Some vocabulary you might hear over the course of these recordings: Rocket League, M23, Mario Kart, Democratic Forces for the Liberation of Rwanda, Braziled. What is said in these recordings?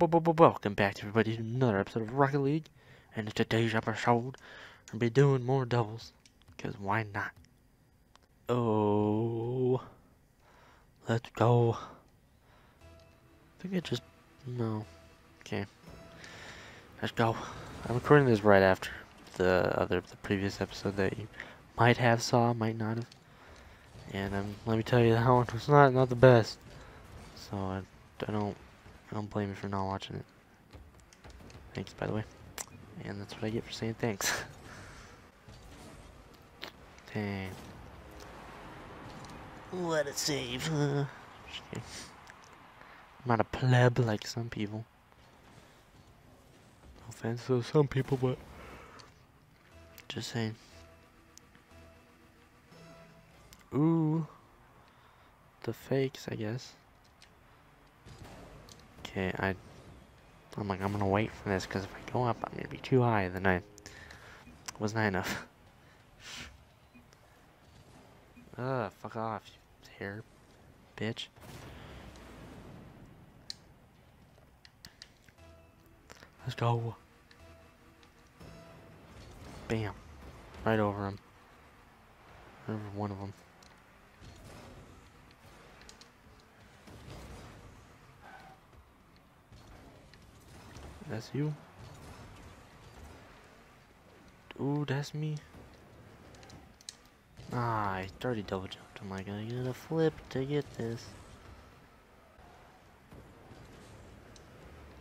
Welcome back, everybody, to another episode of Rocket League. And today's episode, we'll be doing more doubles. Because why not? Oh. Let's go. I think it just. No. Okay. Let's go. I'm recording this right after the previous episode that you might have saw, might not have. And let me tell you, that one was not the best. So I don't blame you for not watching it. Thanks, by the way. And that's what I get for saying thanks. Dang. What a save. I'm not a pleb like some people. No offense to some people, but just saying. Ooh. The fakes, I guess. Okay, I'm like, I'm gonna wait for this, because if I go up, I'm gonna be too high, then I wasn't high enough. Ugh, fuck off, you hair bitch. Let's go. Bam. Right over him. Over one of them. That's you. Ooh, that's me. Ah, I already double jumped. I'm like, I'm gonna flip to get this.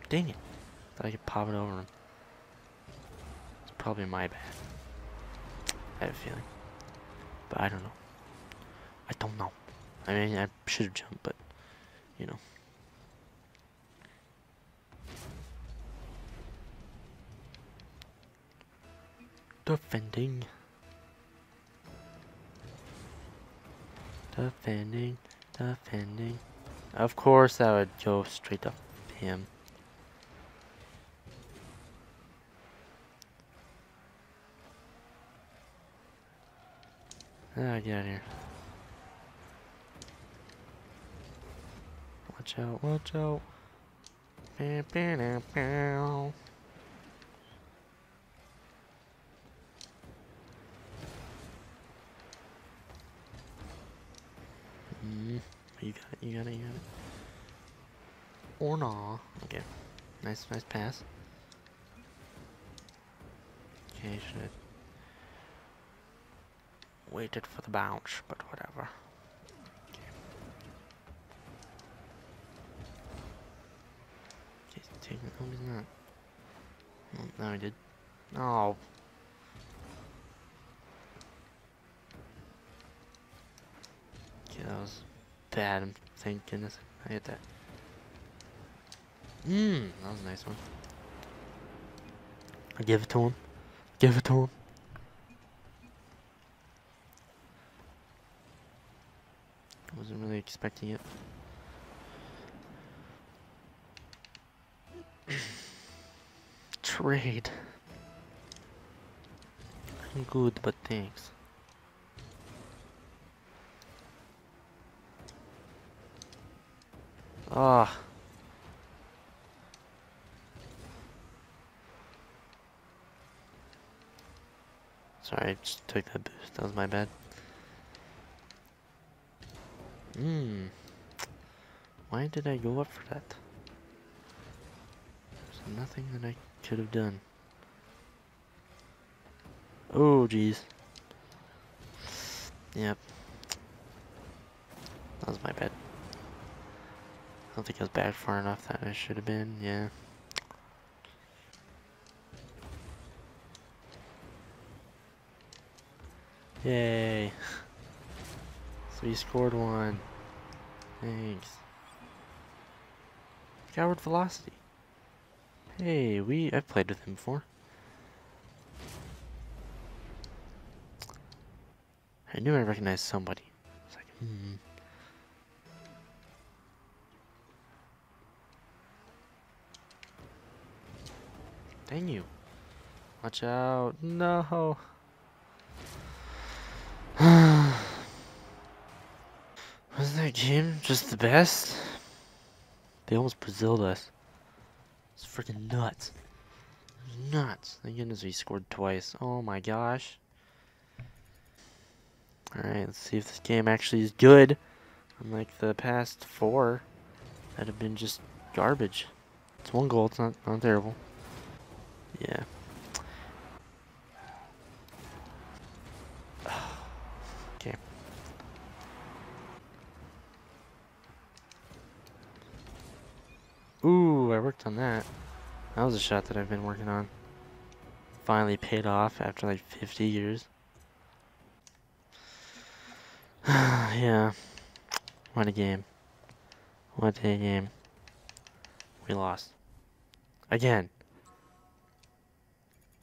Dang it. Thought I could pop it over him. It's probably my bad. I have a feeling. But I don't know. I don't know. I mean, I should have jumped, but, you know. Defending. Of course, I would go straight up him. Ah, get out of here. Watch out, watch out. Bam, bam, bam. You got it. Or nah. Okay. Nice pass. Okay, should have waited for the bounce, but whatever. Okay. He's taking it. Oh, he's not. Oh, no, he did. Oh. Okay, that was bad. Thank goodness I hit that. That was a nice one. I give it to him. I wasn't really expecting it. Trade. I'm good, but thanks. Ah. Sorry, I just took that boost. That was my bad. Why did I go up for that? There's nothing that I could have done. Oh, jeez. Yep. That was my bad. I don't think I was back far enough that I should have been, yeah. Yay. So he scored one. Thanks. Coward velocity. Hey, I've played with him before. I knew I recognized somebody. It's like, Dang you. Watch out. No. Wasn't that game just the best? They almost Braziled us. It's freaking nuts. Nuts. Thank goodness we scored twice. Oh my gosh. Alright, let's see if this game actually is good. Unlike the past four that have been just garbage. It's one goal, it's not terrible. Yeah. Okay. Ooh, I worked on that. That was a shot that I've been working on. Finally paid off after like 50 years. Yeah. What a game. What a game. We lost. Again.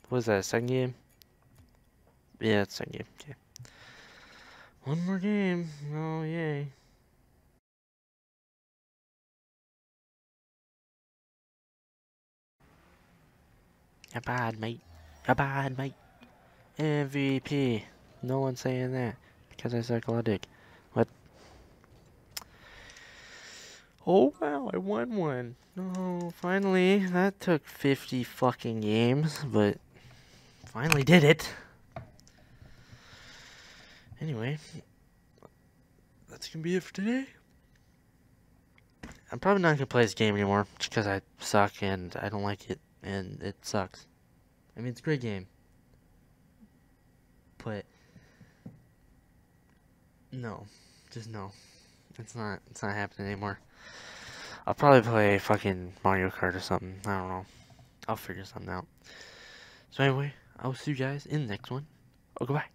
What is that, a second game? Yeah, it's second game. Okay. One more game. Oh, yay. Not bad, mate. Not bad, mate. MVP. No one's saying that because I suck a lot of dick. What? Oh wow, I won one. Oh, finally. That took 50 fucking games, but finally did it. Anyway, that's gonna be it for today. I'm probably not gonna play this game anymore just because I suck and I don't like it. And it sucks. I mean, it's a great game. But no. Just no. It's not happening anymore. I'll probably play fucking Mario Kart or something. I don't know. I'll figure something out. So anyway, I will see you guys in the next one. Oh, goodbye.